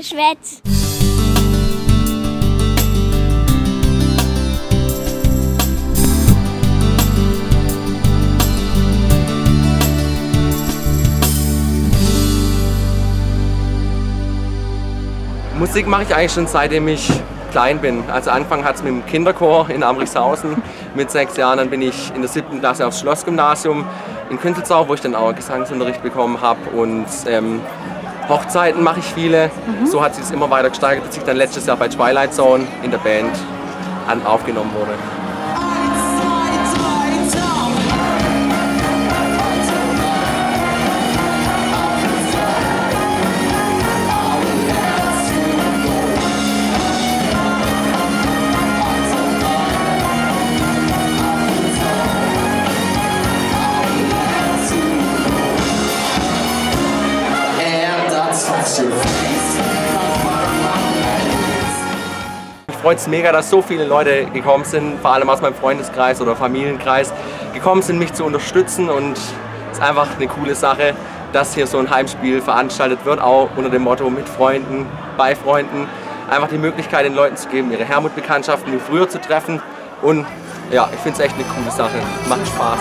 Geschwätz. Musik mache ich eigentlich schon seitdem ich klein bin. Also angefangen hat es mit dem Kinderchor in Amrichshausen mit 6 Jahren. Dann bin ich in der 7. Klasse aufs Schlossgymnasium in Künzelsau, wo ich dann auch Gesangsunterricht bekommen habe. Und Hochzeiten mache ich viele. So hat sich das immer weiter gesteigert, bis ich dann letztes Jahr bei Twilight Zone in der Band aufgenommen wurde. Ich freue mich mega, dass so viele Leute gekommen sind, vor allem aus meinem Freundeskreis oder Familienkreis, gekommen sind, mich zu unterstützen, und es ist einfach eine coole Sache, dass hier so ein Heimspiel veranstaltet wird, auch unter dem Motto mit Freunden, bei Freunden, einfach die Möglichkeit den Leuten zu geben, ihre Hermuth-Bekanntschaften wie früher zu treffen, und ja, ich finde es echt eine coole Sache, macht Spaß.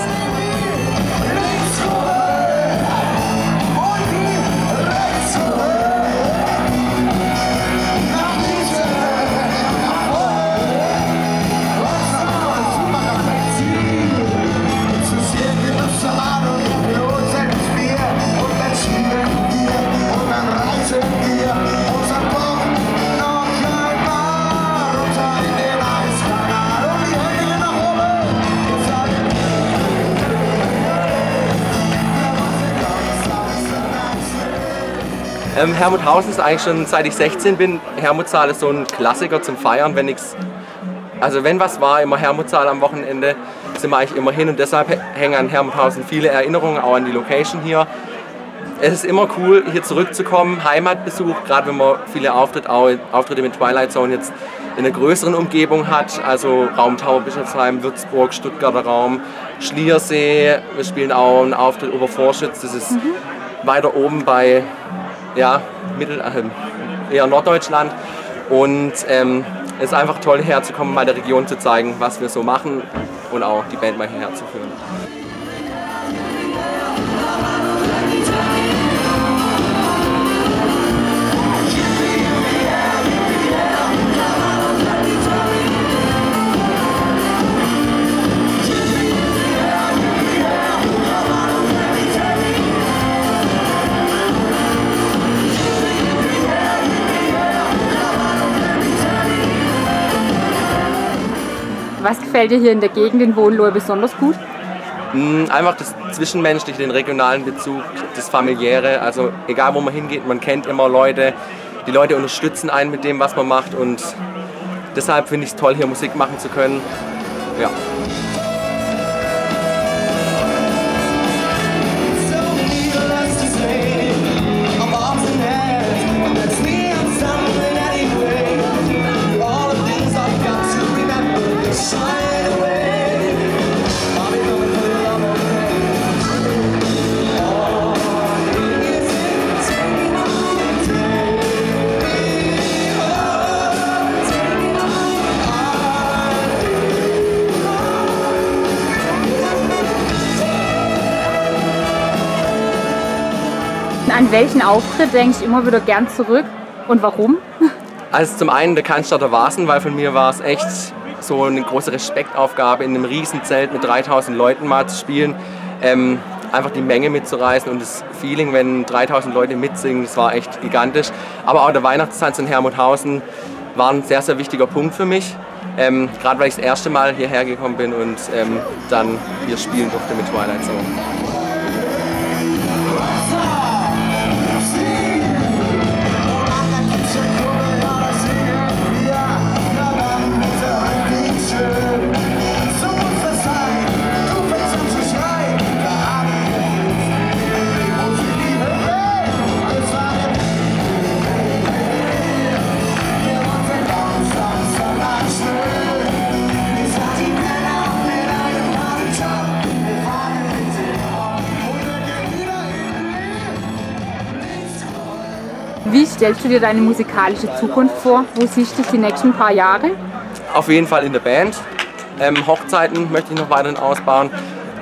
Hermuthausen ist eigentlich schon seit ich 16 bin. Herimouthsaal ist so ein Klassiker zum Feiern. Wenn was war, immer Hermuthsaal am Wochenende, sind wir eigentlich immer hin, und deshalb hängen an Hermuthausen viele Erinnerungen, auch an die Location hier. Es ist immer cool, hier zurückzukommen, Heimatbesuch, gerade wenn man viele Auftritte mit Twilight Zone jetzt in einer größeren Umgebung hat, also Raum Bischofsheim, Würzburg, Stuttgarter Raum, Schliersee, wir spielen auch einen Auftritt über Vorschütz, das ist weiter oben bei eher Norddeutschland, und es ist einfach toll, herzukommen, mal der Region zu zeigen, was wir so machen, und auch die Band mal hierher zu führen. Was gefällt dir hier in der Gegend in Wohnlohe besonders gut? Einfach das Zwischenmenschliche, den regionalen Bezug, das Familiäre. Also egal wo man hingeht, man kennt immer Leute. Die Leute unterstützen einen mit dem, was man macht, und deshalb finde ich es toll, hier Musik machen zu können. Ja. An welchen Auftritt denke ich immer wieder gern zurück, und warum? Also zum einen der Cannstatter Wasen, weil von mir war es echt so eine große Respektaufgabe, in einem riesen Zelt mit 3000 Leuten mal zu spielen. Einfach die Menge mitzureißen und das Feeling, wenn 3000 Leute mitsingen, das war echt gigantisch. Aber auch der Weihnachtstanz in Hermuthausen war ein sehr, sehr wichtiger Punkt für mich. Gerade weil ich das erste Mal hierher gekommen bin und dann hier spielen durfte mit Twilight Zone. stellst du dir deine musikalische Zukunft vor? Wo siehst du dich die nächsten paar Jahre? Auf jeden Fall in der Band. Hochzeiten möchte ich noch weiterhin ausbauen.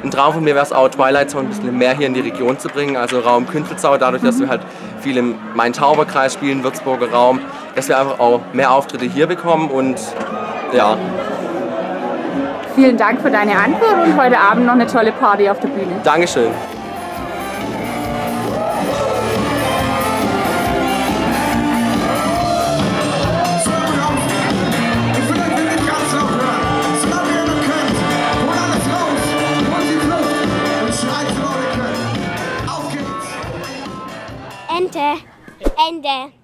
Ein Traum von mir wäre es auch, Twilight Zone ein bisschen mehr hier in die Region zu bringen, also Raum Künzelsau, dadurch, dass wir halt viel im Main-Tauber-Kreis spielen, Würzburger Raum, dass wir einfach auch mehr Auftritte hier bekommen und ja. Vielen Dank für deine Antwort und heute Abend noch eine tolle Party auf der Bühne. Dankeschön. Ende.